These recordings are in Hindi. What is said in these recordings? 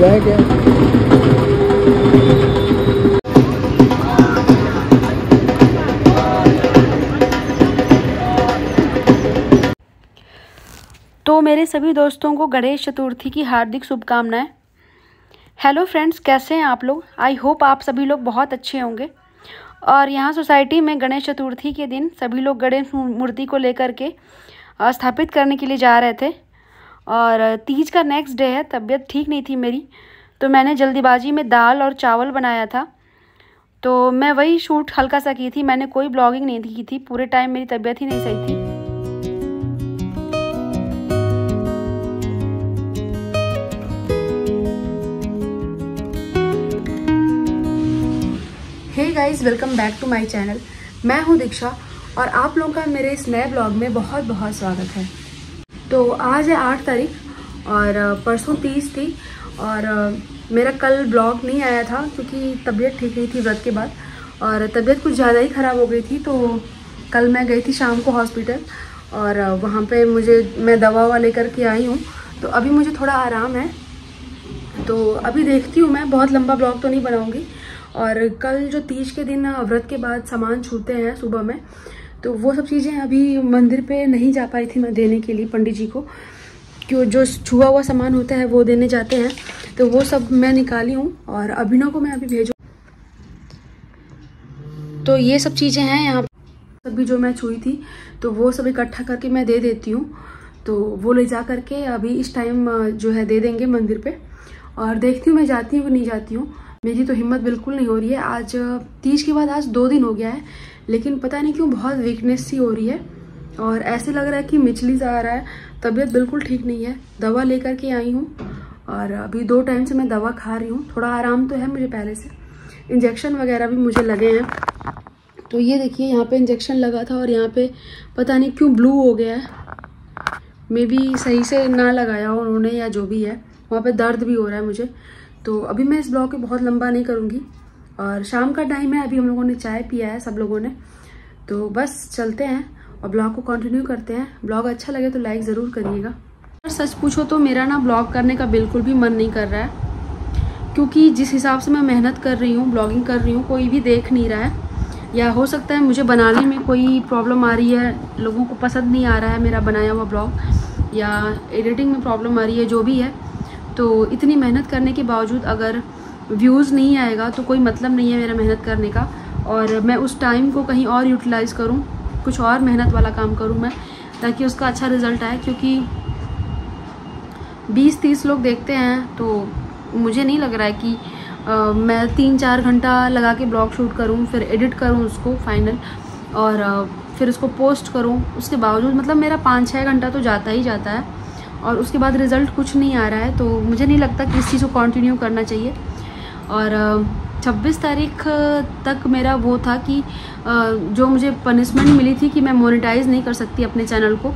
जाए क्या? तो मेरे सभी दोस्तों को गणेश चतुर्थी की हार्दिक शुभकामनाएं। हेलो फ्रेंड्स, कैसे हैं आप लोग? आई होप आप सभी लोग बहुत अच्छे होंगे। और यहाँ सोसाइटी में गणेश चतुर्थी के दिन सभी लोग गणेश मूर्ति को लेकर के स्थापित करने के लिए जा रहे थे। और तीज का नेक्स्ट डे है, तबीयत ठीक नहीं थी मेरी, तो मैंने जल्दीबाजी में दाल और चावल बनाया था। तो मैं वही शूट हल्का सा की थी, मैंने कोई ब्लॉगिंग नहीं की थी। पूरे टाइम मेरी तबीयत ही नहीं सही थी। Hey guys, welcome back to my channel. मैं हूँ दीक्षा और आप लोगों का मेरे इस नए ब्लॉग में बहुत बहुत स्वागत है। तो आज है 8 तारीख और परसों 30 थी और मेरा कल ब्लॉग नहीं आया था क्योंकि तबीयत ठीक नहीं थी व्रत के बाद, और तबीयत कुछ ज़्यादा ही ख़राब हो गई थी। तो कल मैं गई थी शाम को हॉस्पिटल और वहाँ पे मैं दवा ववा लेकर के आई हूँ। तो अभी मुझे थोड़ा आराम है, तो अभी देखती हूँ। मैं बहुत लंबा ब्लॉग तो नहीं बनाऊँगी। और कल जो तीज के दिन व्रत के बाद सामान छूते हैं सुबह में, तो वो सब चीज़ें अभी मंदिर पे नहीं जा पाई थी मैं देने के लिए पंडित जी को, क्यों जो छुआ हुआ सामान होता है वो देने जाते हैं। तो वो सब मैं निकाली हूँ और अभिनव को मैं अभी भेजूँ। तो ये सब चीज़ें हैं यहाँ पर, सभी जो मैं छुई थी तो वो सब इकट्ठा करके मैं दे देती हूँ। तो वो ले जा करके अभी इस टाइम जो है दे देंगे मंदिर पर, और देखती हूँ मैं जाती हूँ कि नहीं जाती हूँ। मेरी तो हिम्मत बिल्कुल नहीं हो रही है। आज तीज के बाद आज 2 दिन हो गया है, लेकिन पता नहीं क्यों बहुत वीकनेस सी हो रही है और ऐसे लग रहा है कि मिचली सा आ रहा है। तबीयत बिल्कुल ठीक नहीं है। दवा लेकर के आई हूँ और अभी 2 टाइम से मैं दवा खा रही हूँ। थोड़ा आराम तो है मुझे पहले से। इंजेक्शन वगैरह भी मुझे लगे हैं। तो ये देखिए, यहाँ पे इंजेक्शन लगा था और यहाँ पे पता नहीं क्यों ब्लू हो गया है। मे बी सही से ना लगाया हो उन्होंने या जो भी है। वहाँ पर दर्द भी हो रहा है मुझे। तो अभी मैं इस ब्लॉग को बहुत लंबा नहीं करूँगी। और शाम का टाइम है, अभी हम लोगों ने चाय पिया है सब लोगों ने। तो बस चलते हैं और ब्लॉग को कंटिन्यू करते हैं। ब्लॉग अच्छा लगे तो लाइक ज़रूर करिएगा। और सच पूछो तो मेरा ना ब्लॉग करने का बिल्कुल भी मन नहीं कर रहा है, क्योंकि जिस हिसाब से मैं मेहनत कर रही हूँ, ब्लॉगिंग कर रही हूँ, कोई भी देख नहीं रहा है। या हो सकता है मुझे बनाने में कोई प्रॉब्लम आ रही है, लोगों को पसंद नहीं आ रहा है मेरा बनाया हुआ ब्लॉग, या एडिटिंग में प्रॉब्लम आ रही है, जो भी है। तो इतनी मेहनत करने के बावजूद अगर व्यूज़ नहीं आएगा तो कोई मतलब नहीं है मेरा मेहनत करने का। और मैं उस टाइम को कहीं और यूटिलाइज़ करूं, कुछ और मेहनत वाला काम करूं मैं, ताकि उसका अच्छा रिज़ल्ट आए। क्योंकि 20-30 लोग देखते हैं, तो मुझे नहीं लग रहा है कि मैं 3-4 घंटा लगा के ब्लॉग शूट करूं, फिर एडिट करूं उसको फाइनल, और फिर उसको पोस्ट करूँ। उसके बावजूद मतलब मेरा 5-6 घंटा तो जाता ही जाता है और उसके बाद रिज़ल्ट कुछ नहीं आ रहा है। तो मुझे नहीं लगता कि इस चीज़ को कंटिन्यू करना चाहिए। और 26 तारीख तक मेरा वो था कि जो मुझे पनिशमेंट मिली थी कि मैं मोनेटाइज़ नहीं कर सकती अपने चैनल को।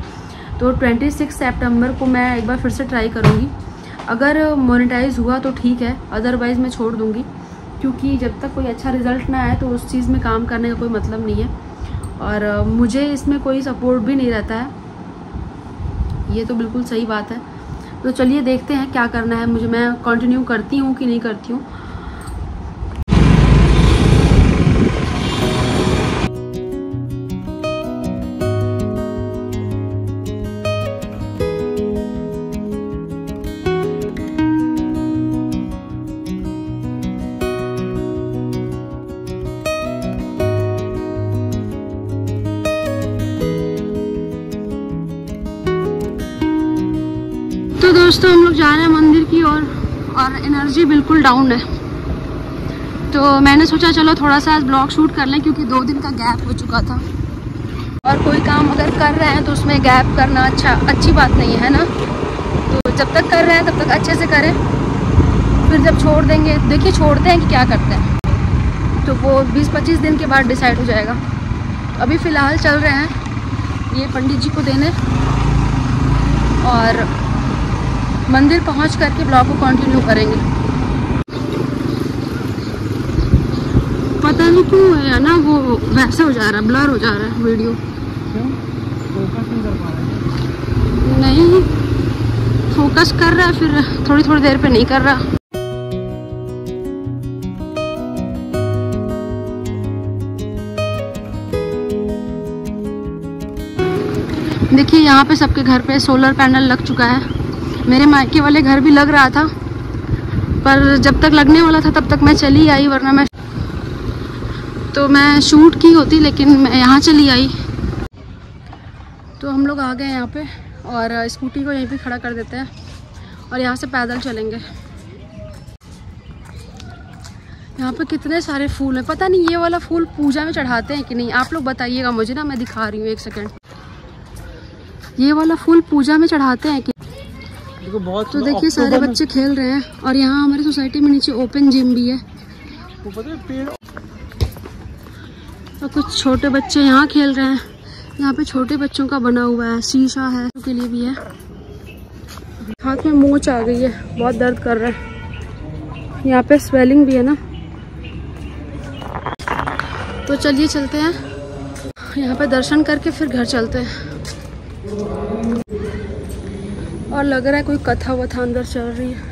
तो 26 सितंबर को मैं एक बार फिर से ट्राई करूँगी। अगर मोनेटाइज़ हुआ तो ठीक है, अदरवाइज़ मैं छोड़ दूँगी, क्योंकि जब तक कोई अच्छा रिज़ल्ट ना आए तो उस चीज़ में काम करने का कोई मतलब नहीं है। और मुझे इसमें कोई सपोर्ट भी नहीं रहता है, ये तो बिल्कुल सही बात है। तो चलिए देखते हैं क्या करना है मुझे, मैं कंटिन्यू करती हूँ कि नहीं करती हूँ। तो दोस्तों हम लोग जा रहे हैं मंदिर की ओर और एनर्जी बिल्कुल डाउन है। तो मैंने सोचा चलो थोड़ा सा आज ब्लॉग शूट कर लें, क्योंकि 2 दिन का गैप हो चुका था। और कोई काम अगर कर रहे हैं तो उसमें गैप करना अच्छी बात नहीं है ना। तो जब तक कर रहे हैं तब तक अच्छे से करें, फिर जब छोड़ देंगे, देखिए छोड़ते हैं कि क्या करते हैं, तो वो 20-25 दिन के बाद डिसाइड हो जाएगा। तो अभी फ़िलहाल चल रहे हैं ये पंडित जी को देने, और मंदिर पहुंच करके ब्लॉग को कंटिन्यू करेंगे। पता नहीं क्यों है ना वो वैसे हो जा रहा है, ब्लर हो जा रहा है वीडियो। क्यों फोकस नहीं कर पा रहा है? नहीं फोकस कर रहा है, फिर थोड़ी देर पे नहीं कर रहा। देखिए यहाँ पे सबके घर पे सोलर पैनल लग चुका है। मेरे मायके वाले घर भी लग रहा था, पर जब तक लगने वाला था तब तक मैं चली आई, वरना मैं शूट की होती, लेकिन मैं यहाँ चली आई। तो हम लोग आ गए यहाँ पे और स्कूटी को यहीं पे खड़ा कर देते हैं और यहाँ से पैदल चलेंगे। यहाँ पे कितने सारे फूल हैं, पता नहीं ये वाला फूल पूजा में चढ़ाते हैं कि नहीं, आप लोग बताइएगा मुझे ना। मैं दिखा रही हूँ, एक सेकेंड। ये वाला फूल पूजा में चढ़ाते हैं कि बहुत। तो देखिए सारे बच्चे खेल रहे हैं और यहाँ हमारी सोसाइटी में नीचे ओपन जिम भी है। और कुछ छोटे बच्चे यहाँ खेल रहे हैं। यहाँ पे छोटे बच्चों का बना हुआ है, शीशा है, उनके लिए भी है। हाथ में मोच आ गई है, बहुत दर्द कर रहा है। यहाँ पे स्वेलिंग भी है ना। तो चलिए चलते हैं, यहाँ पे दर्शन करके फिर घर चलते हैं। और लग रहा है कोई कथा वथा अंदर चल रही है।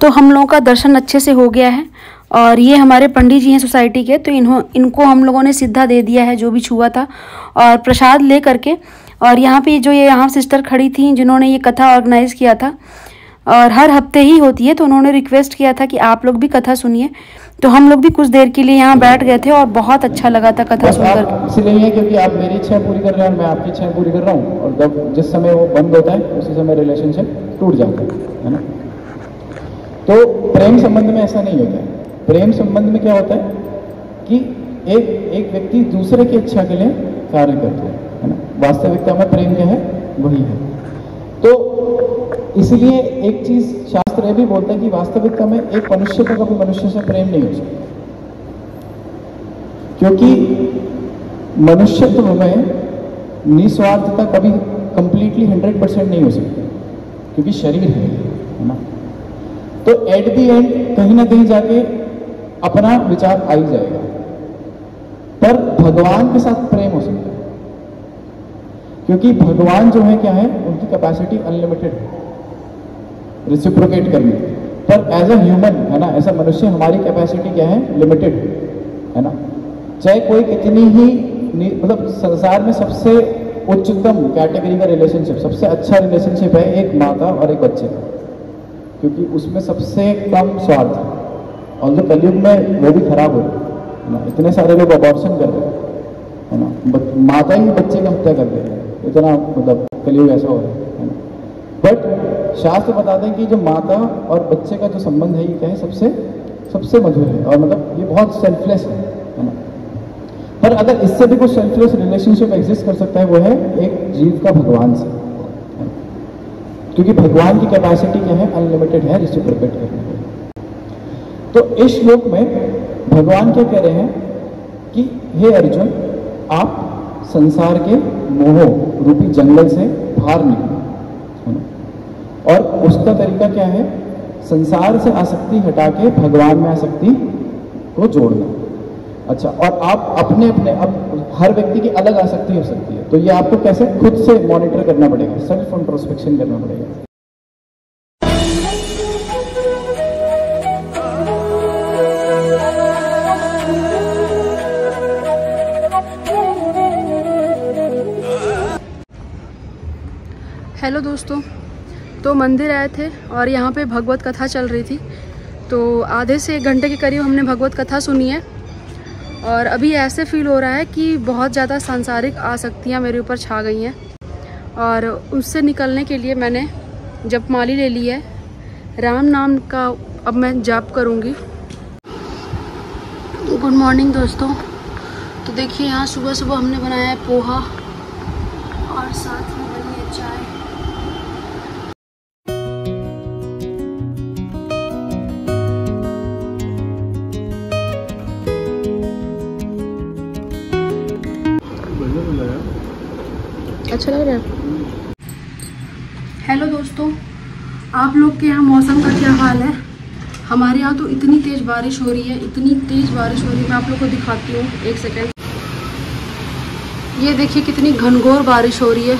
तो हम लोगों का दर्शन अच्छे से हो गया है। और ये हमारे पंडित जी हैं सोसाइटी के, तो इनको हम लोगों ने सीधा दे दिया है जो भी छुआ था, और प्रसाद ले करके। और यहाँ पे जो ये यहाँ सिस्टर खड़ी थी जिन्होंने ये कथा ऑर्गेनाइज़ किया था, और हर हफ्ते ही होती है, तो उन्होंने रिक्वेस्ट किया था कि आप लोग भी कथा सुनिए। तो हम लोग भी कुछ देर के लिए यहाँ बैठ गए थे और बहुत अच्छा लगा था कथा सुनकर। इसलिए क्योंकि आप मेरी इच्छा पूरी कर रहे हैं और मैं आपकी इच्छा पूरी कर रहा हूँ, और जब जिस समय वो बंद होता है उसी समय रिलेशनशिप टूट जाता है ना। तो प्रेम संबंध में ऐसा नहीं होता है। प्रेम संबंध में क्या होता है कि एक व्यक्ति दूसरे की इच्छा के लिए कार्य करता है ना। वास्तविकता में प्रेम जो है वही है। तो इसलिए एक चीज शास्त्र ये भी बोलता है कि वास्तविकता में एक मनुष्य का कभी मनुष्य से प्रेम नहीं हो सकता, क्योंकि मनुष्यत्व में निस्वार्थता कभी कंप्लीटली 100% नहीं हो सकती, क्योंकि शरीर है ना। तो एट दी एंड कहीं ना कहीं जाके अपना विचार आ ही जाएगा, पर भगवान के साथ प्रेम हो सकता है, क्योंकि भगवान जो है क्या है, उनकी कैपेसिटी अनलिमिटेड है रिसिप्रोकेट करने की। पर एज अ ह्यूमन है ना, एज अ मनुष्य हमारी कैपेसिटी क्या है, लिमिटेड है ना। चाहे कोई कितनी ही मतलब संसार में सबसे उच्चतम कैटेगरी का रिलेशनशिप, सबसे अच्छा रिलेशनशिप है एक माता और एक बच्चे का, क्योंकि उसमें सबसे कम स्वार्थ है। और जो कलयुग में वो भी खराब हो ना, इतने सारे लोग अबॉर्शन कर रहे हैं है ना, माता ही बच्चे का हत्या कर दे, इतना मतलब कलयुग ऐसा हो रहा है ना। बट शास्त्र बताते हैं कि जो माता और बच्चे का जो संबंध है ये क्या है, सबसे मधुर है, और मतलब ये बहुत सेल्फलेस है ना। पर अगर इससे भी कुछ सेल्फलेस रिलेशनशिप एग्जिस्ट कर सकता है, वो है एक जीव का भगवान से, क्योंकि भगवान की कैपेसिटी क्या है, अनलिमिटेड है रिसिप्रोकेट करने की। तो इस श्लोक में भगवान क्या कह रहे हैं कि हे अर्जुन, आप संसार के मोह रूपी जंगल से बाहर निकलो, और उसका तरीका क्या है, संसार से आसक्ति हटा के भगवान में आसक्ति को जोड़ना। अच्छा, और आप अपने अपने अब हर व्यक्ति की अलग आसक्ति हो सकती है, तो ये आपको कैसे खुद से मॉनिटर करना पड़ेगा, सेल्फ इंट्रोस्पेक्शन करना पड़ेगा। हेलो दोस्तों, तो मंदिर आए थे और यहाँ पे भगवत कथा चल रही थी, तो आधे से 1 घंटे के करीब हमने भगवत कथा सुनी है। और अभी ऐसे फील हो रहा है कि बहुत ज़्यादा सांसारिक आसक्तियाँ मेरे ऊपर छा गई हैं, और उससे निकलने के लिए मैंने जपमाली ले ली है, राम नाम का अब मैं जाप करूँगी। गुड मॉर्निंग दोस्तों। तो देखिए यहाँ सुबह सुबह हमने बनाया है पोहा, और साथ में बनी है चाय। अच्छा लग रहा है। हेलो दोस्तों, आप लोग के यहाँ मौसम का क्या हाल है? हमारे यहाँ तो इतनी तेज़ बारिश हो रही है, इतनी तेज़ बारिश हो रही है। मैं आप लोग को दिखाती हूँ, एक सेकेंड। ये देखिए कितनी घनघोर बारिश हो रही है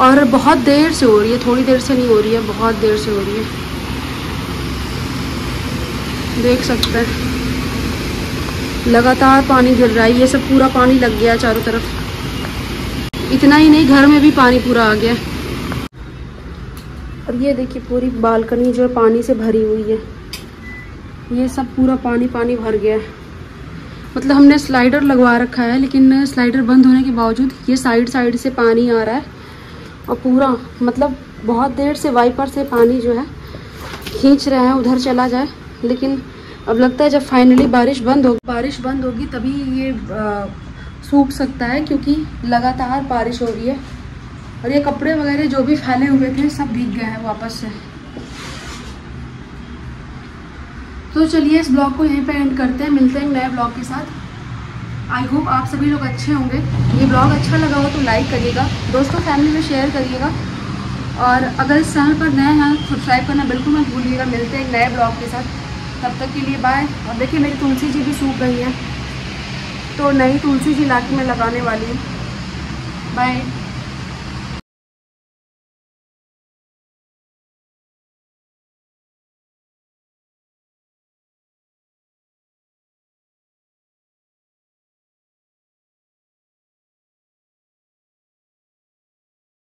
और बहुत देर से हो रही है, थोड़ी देर से नहीं हो रही है, बहुत देर से हो रही है। देख सकते हैं लगातार पानी गिर रहा है। ये सब पूरा पानी लग गया है चारों तरफ। इतना ही नहीं, घर में भी पानी पूरा आ गया। और ये देखिए पूरी बालकनी जो है पानी से भरी हुई है। ये सब पूरा पानी पानी भर गया है। मतलब हमने स्लाइडर लगवा रखा है, लेकिन स्लाइडर बंद होने के बावजूद ये साइड साइड से पानी आ रहा है और पूरा मतलब बहुत देर से वाइपर से पानी जो है खींच रहे हैं उधर चला जाए। लेकिन अब लगता है जब फाइनली बारिश बंद होगी तभी ये सूख सकता है, क्योंकि लगातार बारिश हो रही है। और ये कपड़े वगैरह जो भी फैले हुए थे सब भीग गए हैं वापस से। तो चलिए इस ब्लॉग को यहीं पे एंड करते हैं, मिलते हैं नए ब्लॉग के साथ। आई होप आप सभी लोग अच्छे होंगे। ये ब्लॉग अच्छा लगा हो तो लाइक करिएगा, दोस्तों फैमिली में शेयर करिएगा, और अगर इस चैनल पर नए हैं सब्सक्राइब करना बिल्कुल मत भूलिएगा। मिलते हैं एक नए ब्लॉग के साथ, तब तक के लिए बाय। और देखिए मेरी तुलसी जी भी सूख गई हैं, तो नई तुलसी जी लाके मैं लगाने वाली हूँ। बाय।